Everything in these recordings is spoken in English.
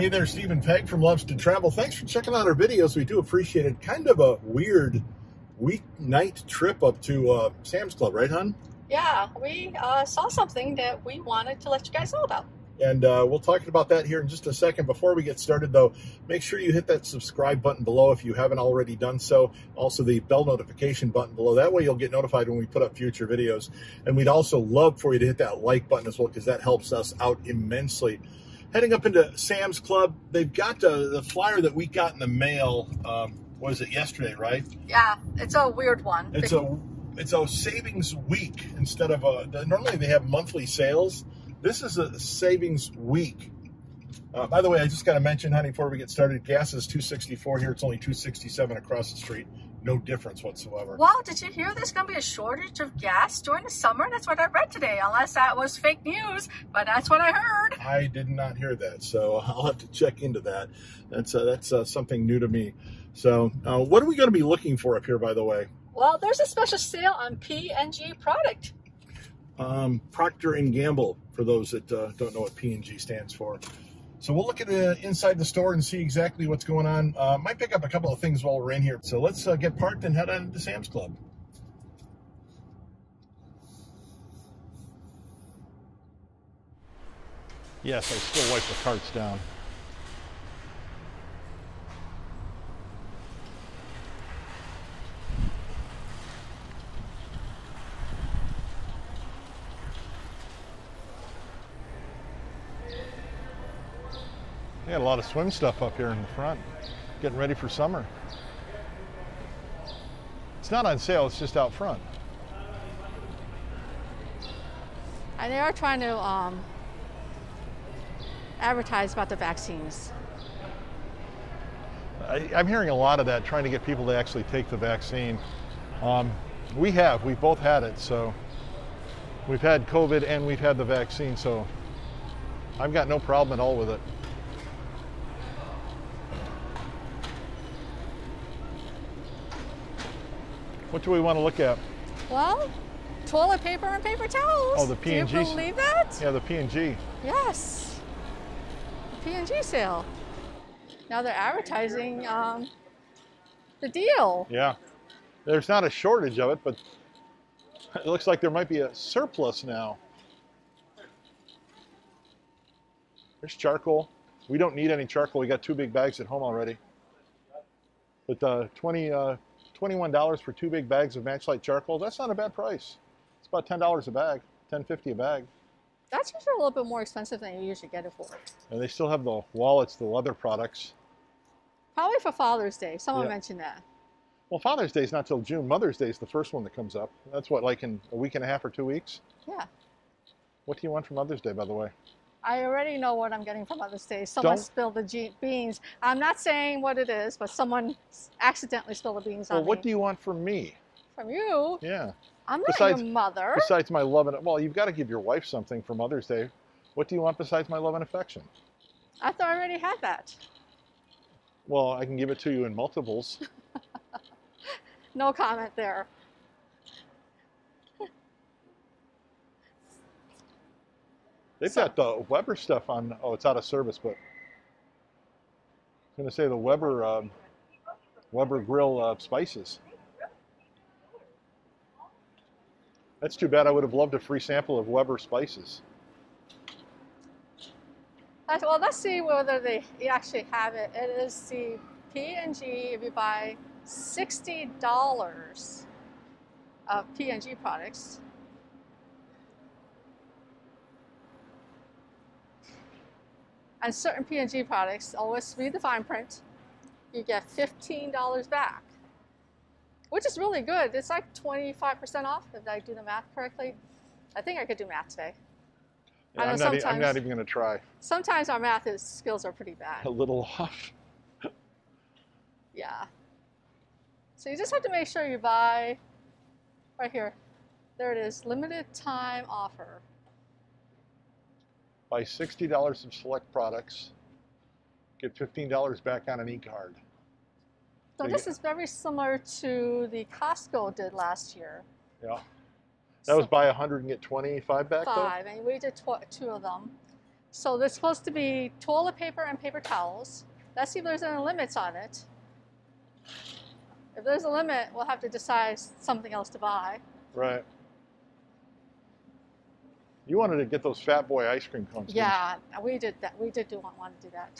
Hey there, Steven Pegg from Loves to Travel. Thanks for checking out our videos. We do appreciate it. Kind of a weird weeknight trip up to Sam's Club, right, hon? Yeah, we saw something that we wanted to let you guys know about. And we'll talk about that here in just a second. Before we get started, though, make sure you hit that subscribe button below if you haven't already done so. Also, the bell notification button below. That way you'll get notified when we put up future videos. And we'd also love for you to hit that like button as well, because that helps us out immensely. Heading up into Sam's Club, they've got the flyer that we got in the mail. Was it yesterday, right? Yeah, it's a weird one. It's a savings week instead of a... Normally, they have monthly sales. This is a savings week. By the way, I just got to mention, honey, before we get started, gas is $2.64 here. It's only $2.67 across the street. No difference whatsoever. Wow, did you hear there's going to be a shortage of gas during the summer? That's what I read today, unless that was fake news, but that's what I heard. I did not hear that, so I'll have to check into that. That's something new to me. So what are we going to be looking for up here, by the way? Well, there's a special sale on P&G product. Procter & Gamble, for those that don't know what P&G stands for. So we'll look at inside the store and see exactly what's going on. Might pick up a couple of things while we're in here. So let's get parked and head on to Sam's Club. Yes, I still wipe the carts down. They got a lot of swim stuff up here in the front, getting ready for summer. It's not on sale, it's just out front. And they are trying to advertise about the vaccines. I'm hearing a lot of that, trying to get people to actually take the vaccine. We've both had it, so we've had COVID and we've had the vaccine, so I've got no problem at all with it. What do we want to look at? Well, toilet paper and paper towels. Oh, the P&G. Do you believe that? Yeah, the P&G. Yes, the P&G sale. Now they're advertising the deal. Yeah, there's not a shortage of it, but it looks like there might be a surplus now. There's charcoal. We don't need any charcoal. We got 2 big bags at home already. But $21 for 2 big bags of Matchlight charcoal. That's not a bad price. It's about $10 a bag, $10.50 a bag. That's usually a little bit more expensive than you usually get it for. And they still have the wallets, the leather products. Probably for Father's Day. Someone mentioned that. Well, Father's Day is not till June. Mother's Day is the first one that comes up. That's what, like in a week and a half or 2 weeks? Yeah. What do you want for Mother's Day, by the way? I already know what I'm getting for Mother's Day. Someone spilled the beans. I'm not saying what it is, but someone accidentally spilled the beans on me. Well, what do you want from me? From you? Yeah. I'm not your mother. Besides my love and... Well, you've got to give your wife something for Mother's Day. What do you want besides my love and affection? I thought I already had that. Well, I can give it to you in multiples. No comment there. They've got the Weber stuff on. Oh, it's out of service, but I was going to say the Weber grill spices. That's too bad. I would have loved a free sample of Weber spices. Well, let's see whether they actually have it. It is the P&G. If you buy $60 of P&G products. And certain P&G products, always read the fine print, you get $15 back, which is really good. It's like 25% off, if I do the math correctly. I think I could do math today. Yeah, I'm not even going to try. Sometimes our math skills are pretty bad. A little off. Yeah. So you just have to make sure you buy, right here, there it is, limited time offer. Buy $60 of select products, get $15 back on an e-card. So this is very similar to the Costco did last year. Yeah. That was buy 100 and get 25 back, though? 5, and we did 2 of them. So there's supposed to be toilet paper and paper towels. Let's see if there's any limits on it. If there's a limit, we'll have to decide something else to buy. Right. You wanted to get those Fat Boy ice cream cones. Yeah, we did that. We did want to do that.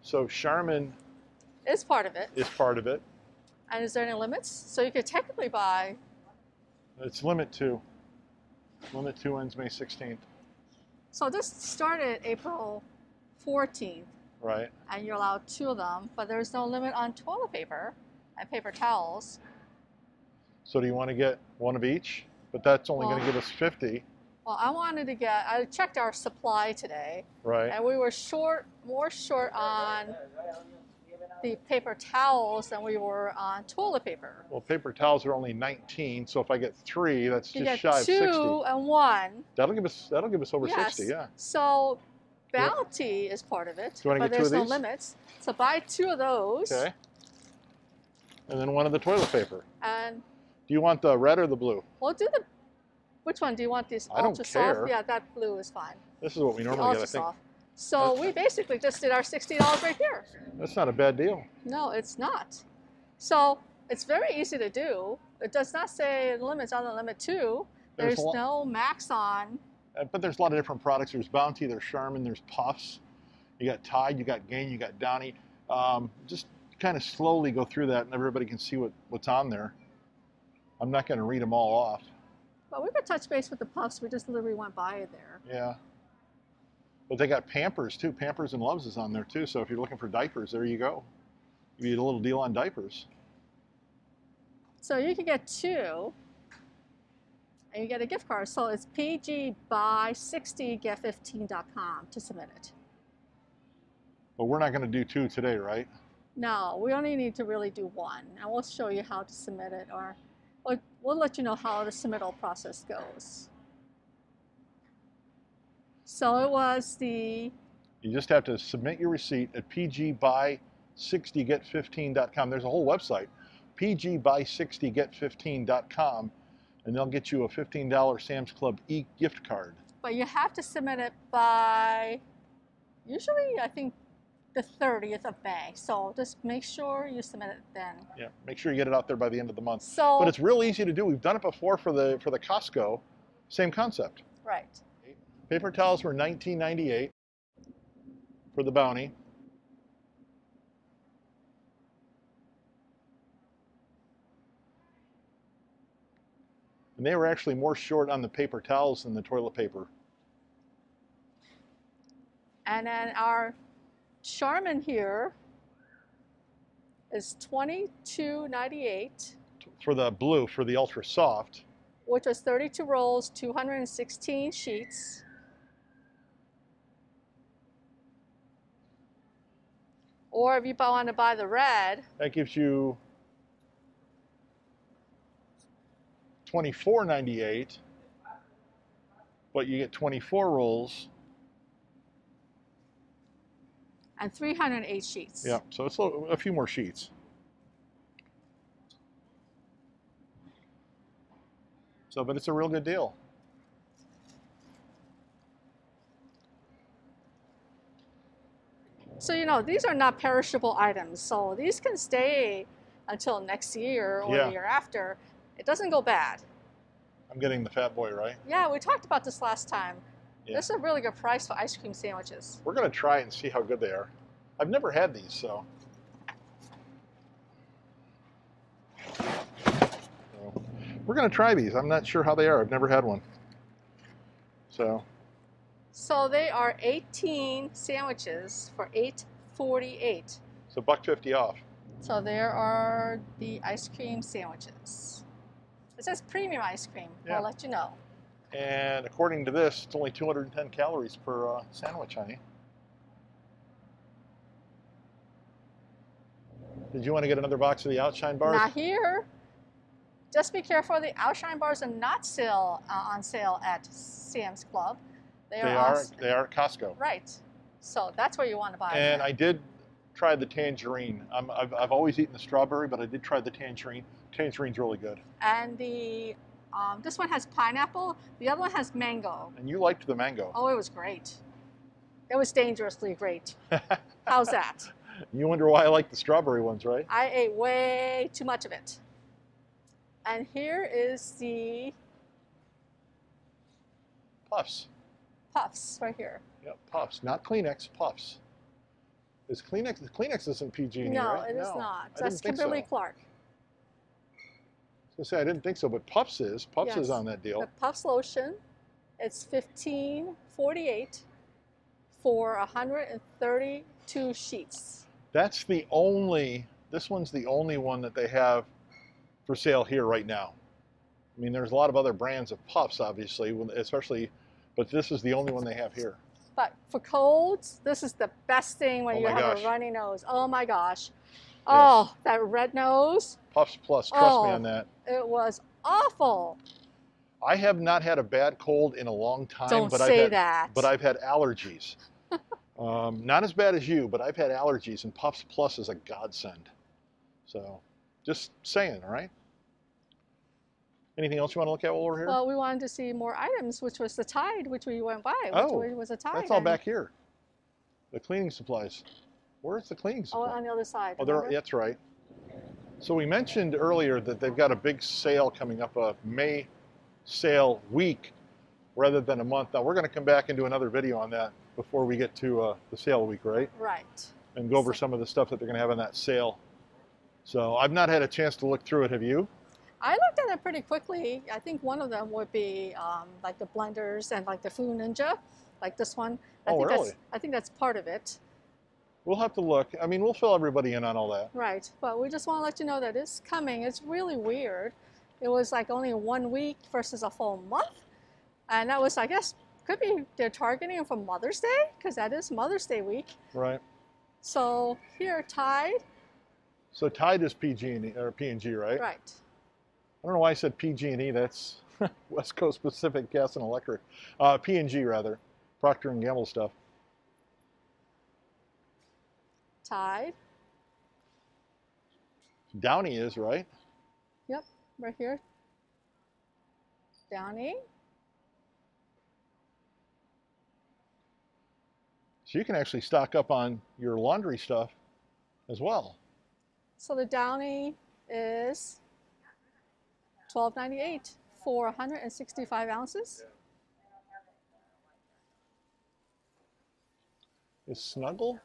So Charmin is part of it. Is part of it. And is there any limits? So you could technically buy. It's limit 2. Limit 2 ends May 16th. So this started April 14th. Right. And you're allowed 2 of them, but there's no limit on toilet paper and paper towels. So do you want to get one of each? But that's only going to give us 50. Well, I wanted to get, I checked our supply today. Right. And we were short, more short on the paper towels than we were on toilet paper. Well, paper towels are only 19, so if I get 3, that's you just shy of 60. 2 and 1. That'll give us over 60, yeah. So Bounty is part of it, but there's no limits. So buy 2 of those. Okay. And then 1 of the toilet paper. And do you want the red or the blue? Well, which one do you want? These ultra soft? I don't care. Yeah, that blue is fine. This is what we normally get, I think. So we basically just did our $60 right here. That's not a bad deal. No, it's not. So it's very easy to do. It does not say limits on the limit 2. There's no max on. But there's a lot of different products. There's Bounty, there's Charmin, there's Puffs. You got Tide, you got Gain, you got Downy. Just kind of slowly go through that, and everybody can see what's on there. I'm not going to read them all off. But we could touch base with the Puffs. We just literally went by it there. Yeah. But they got Pampers, too. Pampers and Loves is on there, too. So if you're looking for diapers, there you go. You get a little deal on diapers. So you can get 2, and you get a gift card. So it's pgbuy60get15.com to submit it. But we're not going to do 2 today, right? No, we only need to really do 1. And we'll show you how to submit it, or we'll let you know how the submittal process goes. So it was the... You just have to submit your receipt at pgbuy60get15.com. There's a whole website, pgbuy60get15.com, and they'll get you a $15 Sam's Club e-gift card. But you have to submit it by, usually I think, the 30th of May. So just make sure you submit it then. Yeah, make sure you get it out there by the end of the month. So, but it's real easy to do. We've done it before for the Costco. Same concept. Right. Paper towels were $19.98 for the Bounty. And they were actually more short on the paper towels than the toilet paper. And then our Charmin here is $22.98 for the blue, for the ultra soft, which was 32 rolls, 216 sheets. Or if you want to buy the red, that gives you $24.98, but you get 24 rolls. And 308 sheets. Yeah, so it's a few more sheets. So, but it's a real good deal. So, you know, these are not perishable items. So these can stay until next year or the year after. It doesn't go bad. I'm getting the Fat Boy, right? Yeah, we talked about this last time. Yeah. This is a really good price for ice cream sandwiches. We're going to try and see how good they are. I've never had these, so. We're going to try these. I'm not sure how they are. I've never had one. So they are 18 sandwiches for $8.48. So $1.50 off. So there are the ice cream sandwiches. It says premium ice cream. Yeah. I'll let you know. And according to this, it's only 210 calories per sandwich, honey. Did you want to get another box of the Outshine bars? Not here. Just be careful. The Outshine bars are not on sale at Sam's Club. They are at Costco. Right. So that's where you want to buy them. And I did try the tangerine. I've always eaten the strawberry, but I did try the tangerine. Tangerine's really good. And the This one has pineapple, the other one has mango. And you liked the mango. Oh, it was great. It was dangerously great. How's that? You wonder why I like the strawberry ones, right? I ate way too much of it. And here is the... Puffs. Puffs, right here. Yep, Puffs. Not Kleenex, Puffs. Is Kleenex, isn't PG&E, no, right? It is not. That's Kimberly Clark. I was going to say, I didn't think so, but Puffs is. Puffs is on that deal. The Puffs lotion, it's $15.48 for 132 sheets. That's the only, this one's the only one that they have for sale here right now. I mean, there's a lot of other brands of Puffs, obviously, especially, but this is the only one they have here. But for colds, this is the best thing when you have a runny nose. Oh my gosh. Yes. Oh, that red nose. Puffs Plus, trust me on that. It was awful. I have not had a bad cold in a long time. Don't but say I've had, that. But I've had allergies. Not as bad as you, but I've had allergies, and Puffs Plus is a godsend. So, just saying, all right? Anything else you want to look at while we're here? Well, we wanted to see more items, which was the Tide, which we went by, which was a Tide. That's all back here. The cleaning supplies. Where's the cleaning supplies? Oh, on the other side. Oh, that's right. So we mentioned earlier that they've got a big sale coming up, a May sale week rather than a month. Now, we're going to come back and do another video on that before we get to the sale week, right? Right. And go over some of the stuff that they're going to have on that sale. So I've not had a chance to look through it. Have you? I looked at it pretty quickly. I think one of them would be like the blenders and like the Food Ninja, like this one. I think that's, I think that's part of it. We'll have to look. I mean, we'll fill everybody in on all that. Right, but we just want to let you know that it's coming. It's really weird. It was like only 1 week versus a full month. And that was, I guess, could be they're targeting it for Mother's Day, because that is Mother's Day week. Right. So here, Tide. So Tide is PG&E, or P&G, right? Right. I don't know why I said PG&E. That's West Coast Pacific Gas and Electric. P&G, rather. Procter & Gamble stuff. Tide. Downy is, right? Yep, right here. Downy. So you can actually stock up on your laundry stuff as well. So the Downy is $12.98 for 165 ounces. Is Snuggle?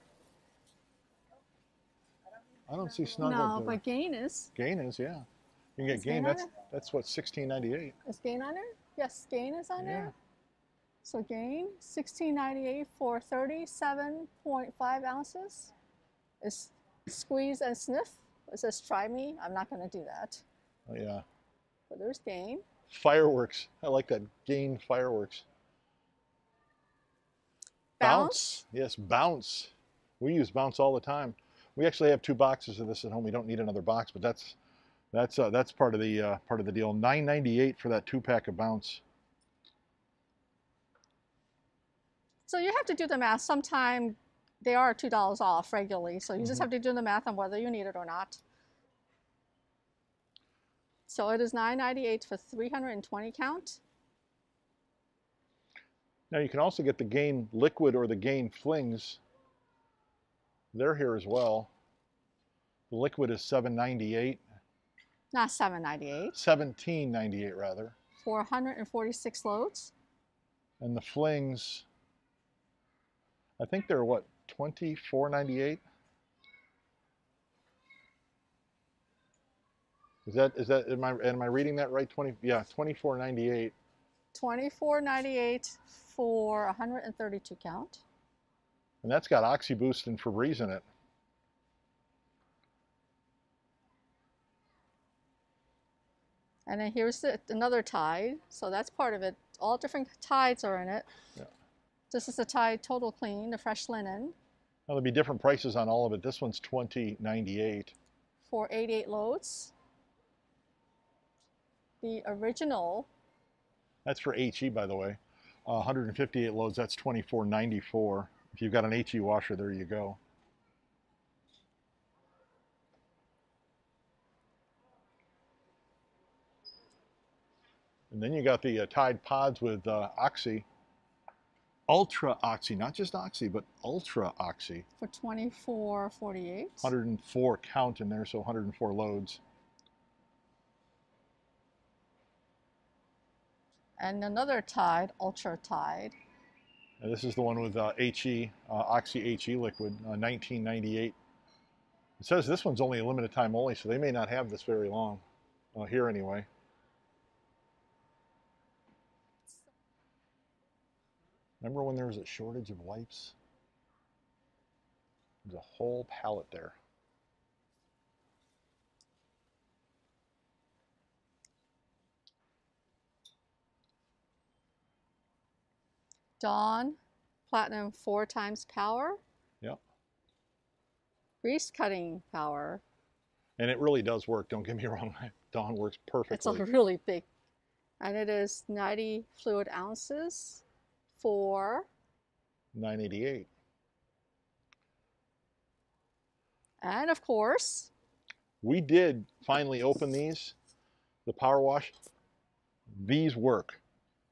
I don't see Snuggle. No, there. But Gain is. Gain is, yeah. You can get Gain. That's what, $16.98. Is Gain on there? Yes, Gain is on there. So Gain, $16.98 for 37.5 ounces. Is Squeeze and Sniff. It says try me. I'm not going to do that. Oh yeah. But there's Gain. Fireworks. I like that Gain fireworks. Bounce. Yes, Bounce. We use Bounce all the time. We actually have 2 boxes of this at home. We don't need another box, but that's part of the deal. $9.98 for that 2-pack of Bounce. So you have to do the math. Sometime they are $2 off regularly, so you just have to do the math on whether you need it or not. So it is $9.98 for 320 count. Now you can also get the Gain Liquid or the Gain Flings. They're here as well. The liquid is $7.98. Not $7.98. $17.98 rather. 446 loads. And the flings, I think they're what, $24.98? Is that am I reading that right? $24.98. $24.98 for 132 count. And that's got OxyBoost and Febreze in it. And then here's another Tide. So that's part of it. All different Tides are in it. Yeah. This is the Tide Total Clean, the fresh linen. Now there'll be different prices on all of it. This one's $20.98. for 88 loads. The original. That's for HE, by the way. 158 loads, that's $24.94. If you've got an HE washer, there you go. And then you got the Tide Pods with Oxy, Ultra Oxy, not just Oxy, but Ultra Oxy. For $24.48. 104 count in there, so 104 loads. And another Tide, Ultra Tide. And this is the one with HE, Oxy HE liquid, $19.98. It says this one's only a limited time only, so they may not have this very long, here anyway. Remember when there was a shortage of wipes? There's a whole pallet there. Dawn Platinum 4x power. Yep. Grease cutting power. And it really does work, don't get me wrong. Dawn works perfectly. It's a really big, and it is 90 fluid ounces for $9.88. And of course, we did finally open these, the power wash. These work.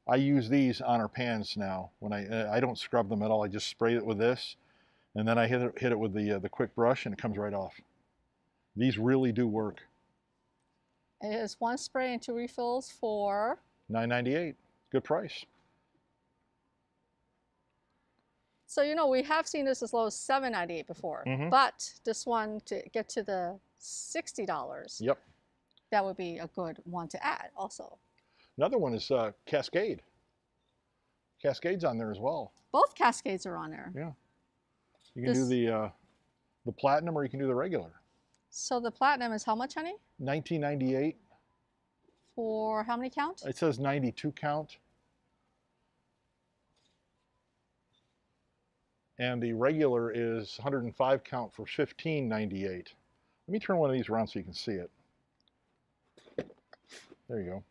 I use these on our pans now. When I don't scrub them at all, I just spray it with this, and then I hit it with the quick brush, and it comes right off. These really do work. It is one spray and two refills for $9.98. Good price. So you know, we have seen this as low as $7.98 before, but this one to get to the $60. Yep. That would be a good one to add also. Another one is Cascade. Cascade's on there as well. Both Cascades are on there. Yeah. You can do the Platinum, or you can do the regular. So the Platinum is how much, honey? $19.98. For how many count? It says 92 count. And the regular is 105 count for $15.98. Let me turn one of these around so you can see it. There you go.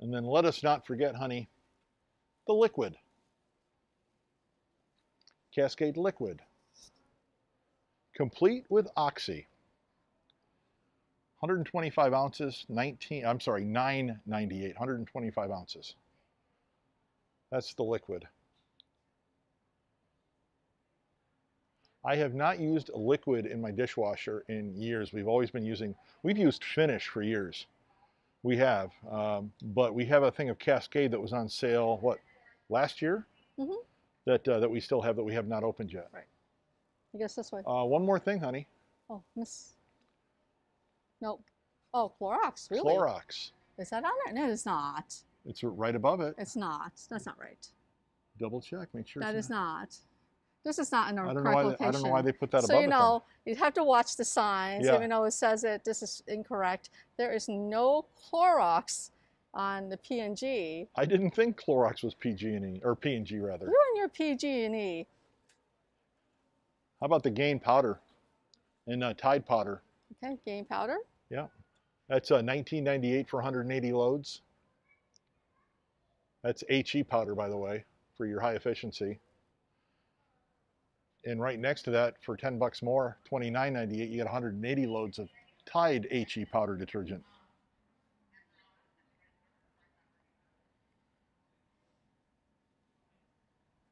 And then let us not forget, honey, the liquid. Cascade Liquid. Complete with Oxy. 125 ounces, 9.98, 125 ounces. That's the liquid. I have not used a liquid in my dishwasher in years. We've used Finish for years. We have, but we have a thing of Cascade that was on sale, what, last year? That we still have, that we have not opened yet. Right. I guess this way. One more thing, honey. Oh, Miss... Nope. Oh, Clorox, really? Clorox. Is that on there? No, it's not. It's right above it. It's not. That's not right. Double check, make sure that it's not. This is not in our correct location. I don't know why they put that above it. So, you know, you have to watch the signs. Yeah. Even though it says it, this is incorrect. There is no Clorox on the P&G. I didn't think Clorox was PG&E, or P&G rather. You're on your PG&E. How about the Gain powder and Tide powder? Okay, Gain powder. Yeah, that's $19.98 for 180 loads. That's HE powder, by the way, for your high efficiency. And right next to that, for 10 bucks more, $29.98, you get 180 loads of Tide HE powder detergent.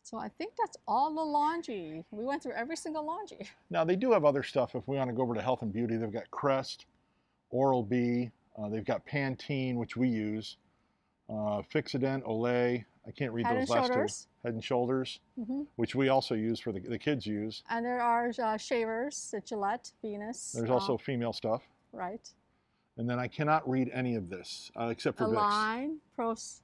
So I think that's all the laundry. We went through every single laundry. Now, they do have other stuff. If we want to go over to health and beauty, they've got Crest, Oral-B, they've got Pantene, which we use, Fixodent, Olay. I can't read those last two. Head and Shoulders, which we also use, for the kids use. And there are shavers, the Gillette Venus. There's also female stuff. Right. And then I cannot read any of this except for Vicks.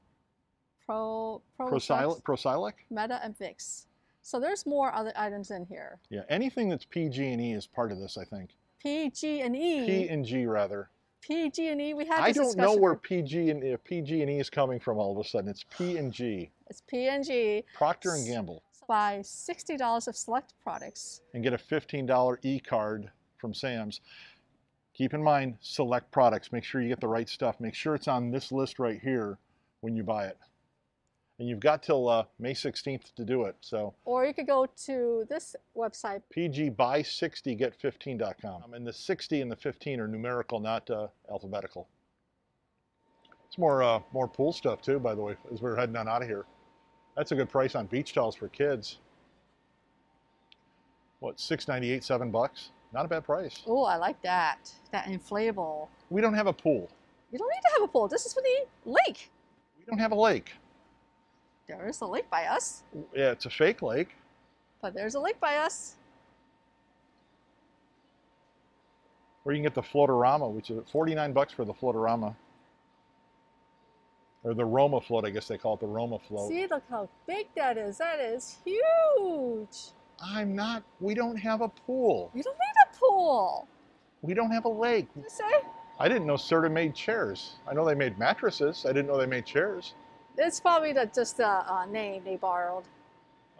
Align, Procilic, Meta, and Vicks. So there's more other items in here. Yeah, anything that's PG&E is part of this, I think. PG&E. P&G rather. PG&E, we had this discussion. I don't know where PG&E is coming from all of a sudden. It's P&G. It's P&G. Procter and Gamble. Buy $60 of select products. And get a $15 e-card from Sam's. Keep in mind, select products. Make sure you get the right stuff. Make sure it's on this list right here when you buy it. and you've got till May 16th to do it. So, or you could go to this website, pgbuy60get15.com, and the 60 and the 15 are numerical, not alphabetical. It's more pool stuff too, by the way, as we're heading on out of here. That's a good price on beach towels for kids. What, $6.98, $7? Not a bad price. Oh, I like that. That inflatable. We don't have a pool. You don't need to have a pool. This is for the lake. We don't have a lake. There is a lake by us. Yeah, it's a fake lake. But there's a lake by us. Or you can get the Floatorama, which is $49 for the Floatorama. Or the Roma float, I guess they call it the Roma float. See, look how big that is. That is huge. We don't have a pool. You don't need a pool. We don't have a lake. What did you say? I didn't know Serta made chairs. I know they made mattresses. I didn't know they made chairs. It's probably just a name they borrowed.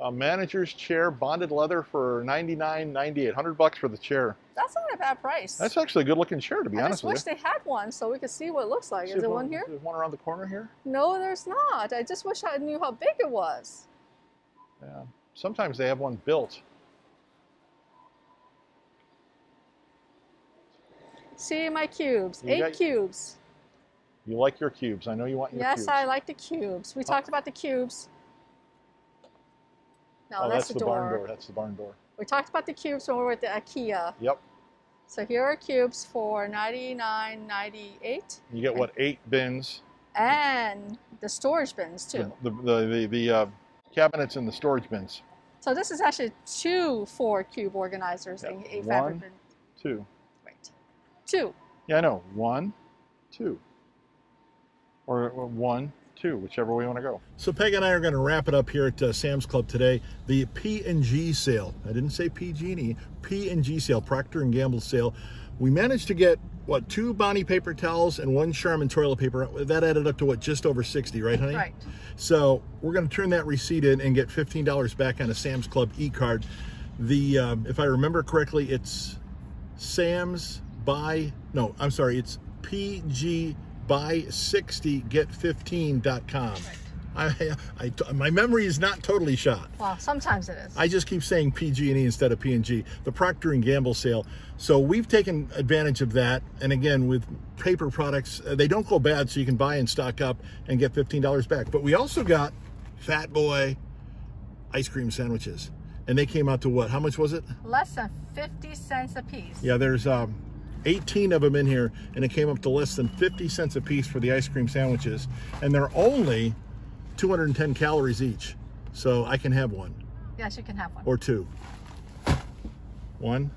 A manager's chair, bonded leather for $99.98, $100 for the chair. That's not a bad price. That's actually a good-looking chair, to be honest with you. I just wish they had one so we could see what it looks like. Is there one here? There's one around the corner here? No, there's not. I just wish I knew how big it was. Yeah. Sometimes they have one built. See my cubes, 8 cubes. You like your cubes. I know you want your cubes. Yes, I like the cubes. We talked about the cubes. No, oh, that's the door. Barn door. That's the barn door. We talked about the cubes when we were at the IKEA. Yep. So here are cubes for $99.98. You get what, 8 bins? And the storage bins too. The cabinets in the storage bins. So this is actually 2 4-cube organizers, yep. And 8 fabric bins. 2. Right. 2. Yeah, I know. 1, 2. Or 1, 2, whichever way you want to go. So Peg and I are going to wrap it up here at Sam's Club today. The P&G sale. I didn't say PG&E. P&G sale, Procter & Gamble sale. We managed to get, what, 2 Bounty paper towels and 1 Charmin toilet paper. That added up to, what, just over 60, right, honey? Right. So we're going to turn that receipt in and get $15 back on a Sam's Club e-card. The, if I remember correctly, it's it's pgbuy60get15.com. Right. My memory is not totally shot. Well, sometimes it is. I just keep saying PG&E instead of P&G. The Procter & Gamble sale. So we've taken advantage of that. And again, with paper products, they don't go bad, so you can buy and stock up and get $15 back. But we also got Fat Boy ice cream sandwiches. And they came out to what? How much was it? Less than 50 cents a piece. Yeah, there's 18 of them in here, and it came up to less than 50 cents a piece for the ice cream sandwiches, and they're only 210 calories each, so I can have one. Yes, you can have one. Or 2. 1?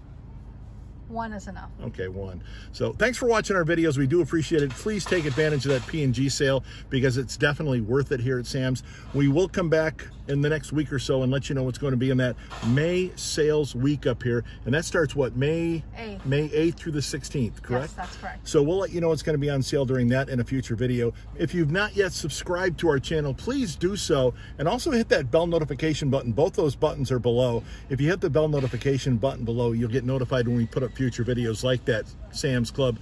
1 is enough. Okay, 1. So thanks for watching our videos. We do appreciate it. Please take advantage of that P&G sale because it's definitely worth it here at Sam's. We will come back in the next week or so and let you know what's going to be in that May sales week up here. And that starts, what, May 8th, May 8th through the 16th, correct? Yes, that's correct. So we'll let you know what's going to be on sale during that in a future video. If you've not yet subscribed to our channel, please do so. And also hit that bell notification button. Both those buttons are below. If you hit the bell notification button below, you'll get notified when we put up future videos like that Sam's Club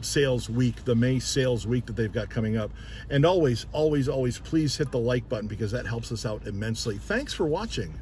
sales week, the May sales week that they've got coming up. And always, always, always please hit the like button because that helps us out immensely. Thanks for watching.